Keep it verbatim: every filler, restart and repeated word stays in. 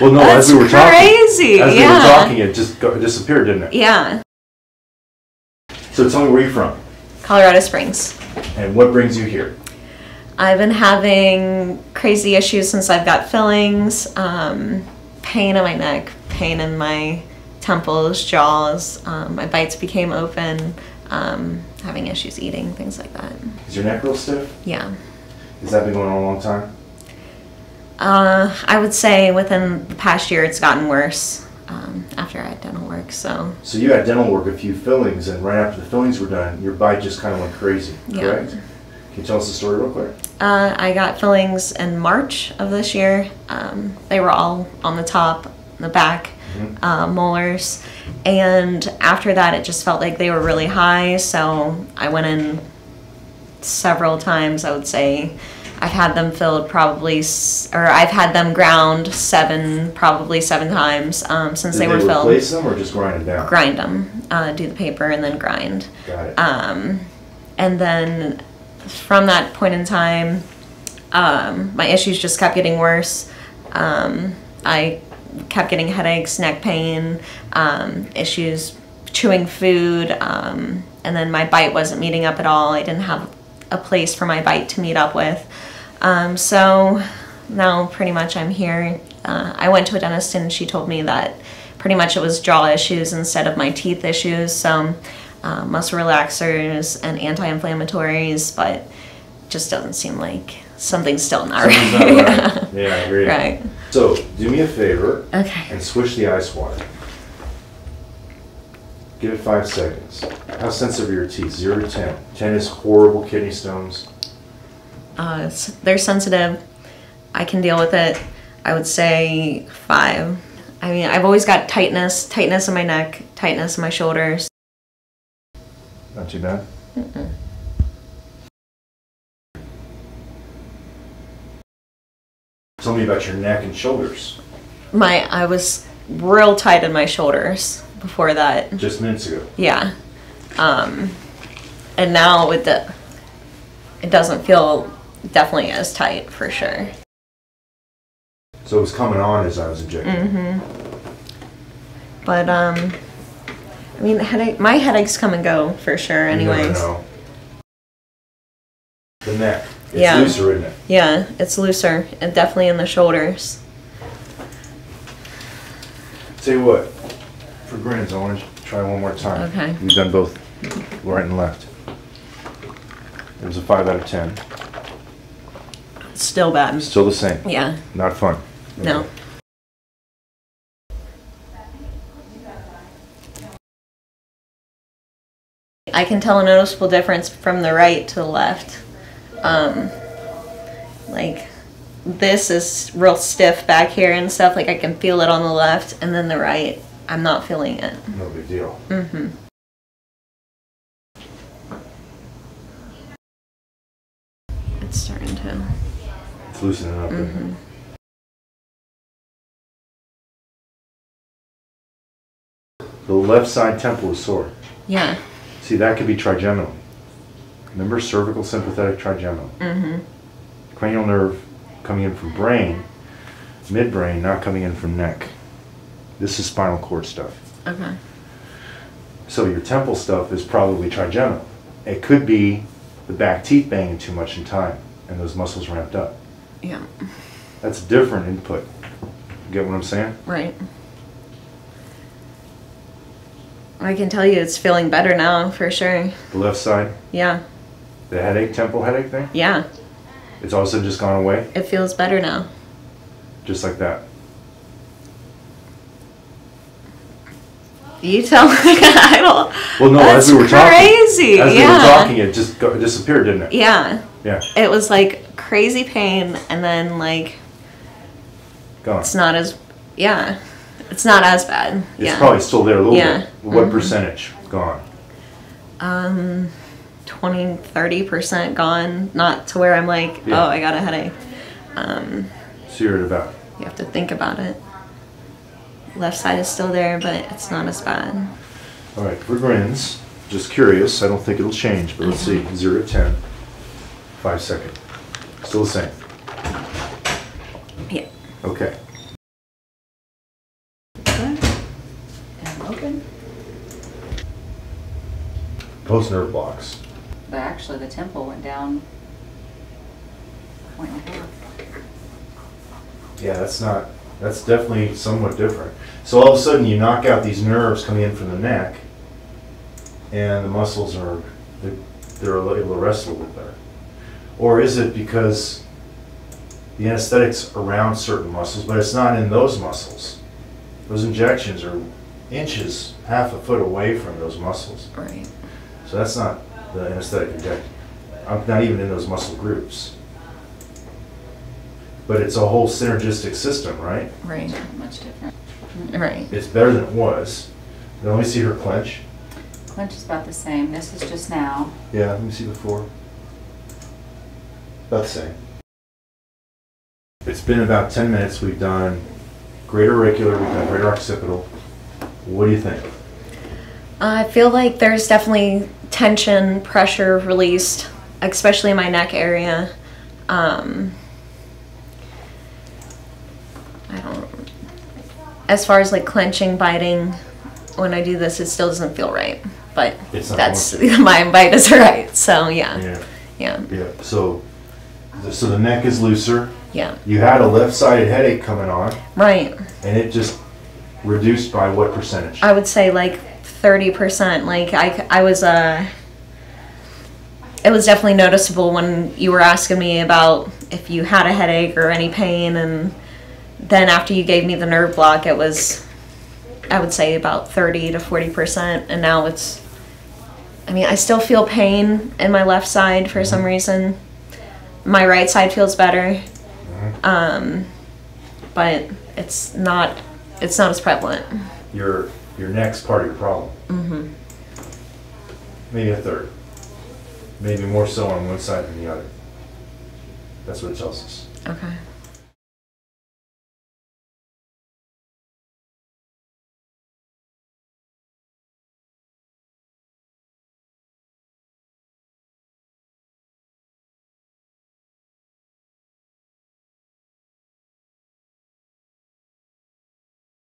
Well, no, that's as we were crazy. talking, as yeah. we were talking, it just go, it disappeared, didn't it? Yeah. So tell me, where are you from? Colorado Springs. And what brings you here? I've been having crazy issues since I've got fillings, um, pain in my neck, pain in my temples, jaws, um, my bites became open, um, having issues eating, things like that. Is your neck real stiff? Yeah. Has that been going on a long time? Uh, I would say within the past year it's gotten worse um, after I had dental work, so. So you had dental work, a few fillings, and right after the fillings were done, your bite just kind of went crazy, yeah. correct? Can you tell us the story real quick? Uh, I got fillings in March of this year. Um, they were all on the top, the back, mm-hmm. uh, molars, and after that it just felt like they were really high, so I went in several times, I would say. I've had them filled probably, or I've had them ground seven, probably seven times um, since they, they were filled. Did they replace them or just grind them down? Grind them. Uh, do the paper and then grind. Got it. Um, and then from that point in time, um, my issues just kept getting worse. Um, I kept getting headaches, neck pain, um, issues chewing food, um, and then my bite wasn't meeting up at all. I didn't have a place for my bite to meet up with. Um, so now pretty much I'm here. Uh, I went to a dentist and she told me that pretty much it was jaw issues instead of my teeth issues. So uh, muscle relaxers and anti-inflammatories, but just doesn't seem like something's still not right. Not right. yeah. yeah, I agree. Right. So do me a favor okay. and swish the ice water. Give it five seconds. How sensitive are your teeth? Zero to ten. Ten is horrible kidney stones. Uh, they're sensitive. I can deal with it. I would say five. I mean, I've always got tightness, tightness in my neck, tightness in my shoulders. Not too bad. Mm-mm. Tell me about your neck and shoulders. My, I was real tight in my shoulders before that. Just minutes ago. Yeah. Um, and now with the, it doesn't feel definitely as tight for sure. So it was coming on as I was injecting. Mm-hmm. But um, I mean, the headache, my headaches come and go for sure anyways. No, no, no. The neck, it's yeah. looser, isn't it? Yeah, it's looser, and definitely in the shoulders. Say what? For grins, I want to try one more time. Okay. We've done both, right and left. It was a five out of ten. Still bad. Still the same. Yeah. Not fun. Okay. No. I can tell a noticeable difference from the right to the left. Um, like this is real stiff back here and stuff. Like I can feel it on the left, and then the right, I'm not feeling it. No big deal. Mm-hmm. It's starting to. It's loosening up. Mm-hmm. The left side temple is sore. Yeah. See, that could be trigeminal. Remember cervical sympathetic trigeminal. Mm-hmm. Cranial nerve coming in from brain, midbrain not coming in from neck. This is spinal cord stuff. Okay. So your temple stuff is probably trigeminal. It could be the back teeth banging too much in time and those muscles ramped up. Yeah. That's a different input. You get what I'm saying? Right. I can tell you it's feeling better now for sure. The left side? Yeah. The headache, temple headache thing? Yeah. It's also just gone away? It feels better now. Just like that. You tell me. I don't. Well, no, that's as we were crazy. talking, as yeah. we were talking, it just go, it disappeared, didn't it? Yeah. Yeah. It was like crazy pain, and then like. Gone. It's not as, yeah, it's not as bad. It's yeah. probably still there a little yeah. bit. What mm-hmm. percentage gone? Um, twenty, thirty percent gone. Not to where I'm like, yeah. oh, I got a headache. Um. So you're at about. You have to think about it. Left side is still there, but it's not as bad. All right, for grins, just curious. I don't think it'll change, but let's see. Zero to ten, five seconds. Still the same. Yeah. Okay. Post nerve blocks. But actually the temple went down a point and a half. Yeah, that's not, that's definitely somewhat different. So all of a sudden you knock out these nerves coming in from the neck and the muscles are, they're, they're able to rest a little bit better. Or is it because the anesthetics around certain muscles, but it's not in those muscles? Those injections are inches, half a foot away from those muscles. Right. So that's not the anesthetic injection. I'm not even in those muscle groups. But it's a whole synergistic system, right? Right. Much different. Right. It's better than it was. Now let me see her clench. Clench is about the same. This is just now. Yeah, let me see before. About the same. It's been about ten minutes. We've done greater auricular, we've done greater occipital. What do you think? I feel like there's definitely tension, pressure released, especially in my neck area. Um, I don't, as far as like clenching, biting, when I do this, it still doesn't feel right. But that's, my bite is right. So yeah. Yeah. Yeah. Yeah. So, so the neck is looser. Yeah. You had a left-sided headache coming on. Right. And it just reduced by what percentage? I would say like thirty percent. Like I, I was, uh, it was definitely noticeable when you were asking me about if you had a headache or any pain. And then after you gave me the nerve block, it was, I would say about thirty to forty percent. And now it's, I mean, I still feel pain in my left side for some reason. My right side feels better. Um, but it's not, it's not as prevalent. Your, your neck's part of your problem. Mm-hmm. Maybe a third. Maybe more so on one side than the other. That's what it tells us. Okay.